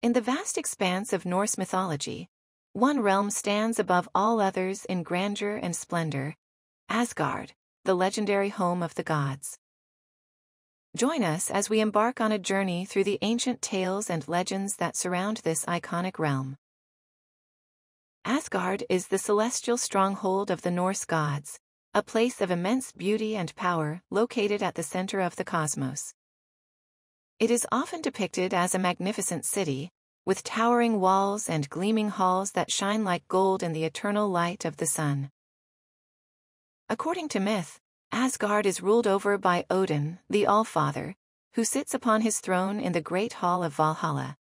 In the vast expanse of Norse mythology, one realm stands above all others in grandeur and splendor: Asgard, the legendary home of the gods. Join us as we embark on a journey through the ancient tales and legends that surround this iconic realm. Asgard is the celestial stronghold of the Norse gods, a place of immense beauty and power located at the center of the cosmos. It is often depicted as a magnificent city, with towering walls and gleaming halls that shine like gold in the eternal light of the sun. According to myth, Asgard is ruled over by Odin, the Allfather, who sits upon his throne in the Great Hall of Valhalla.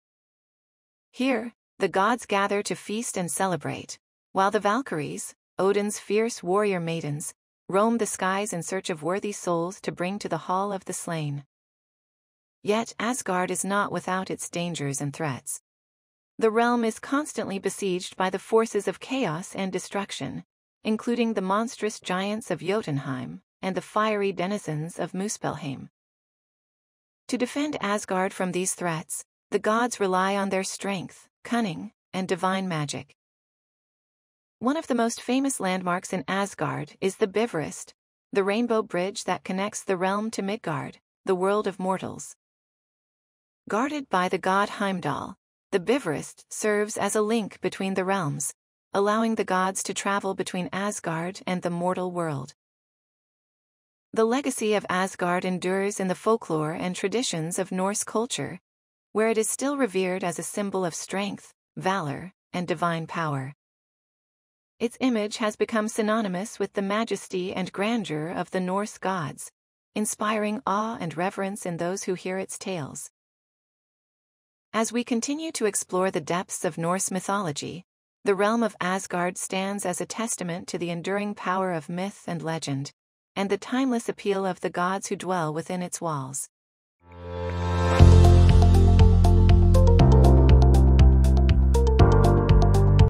Here, the gods gather to feast and celebrate, while the Valkyries, Odin's fierce warrior maidens, roam the skies in search of worthy souls to bring to the Hall of the Slain. Yet Asgard is not without its dangers and threats. The realm is constantly besieged by the forces of chaos and destruction, including the monstrous giants of Jotunheim and the fiery denizens of Muspelheim. To defend Asgard from these threats, the gods rely on their strength, cunning, and divine magic. One of the most famous landmarks in Asgard is the Bifröst, the rainbow bridge that connects the realm to Midgard, the world of mortals. Guarded by the god Heimdall, the Bifröst serves as a link between the realms, allowing the gods to travel between Asgard and the mortal world. The legacy of Asgard endures in the folklore and traditions of Norse culture, where it is still revered as a symbol of strength, valor, and divine power. Its image has become synonymous with the majesty and grandeur of the Norse gods, inspiring awe and reverence in those who hear its tales. As we continue to explore the depths of Norse mythology, the realm of Asgard stands as a testament to the enduring power of myth and legend, and the timeless appeal of the gods who dwell within its walls.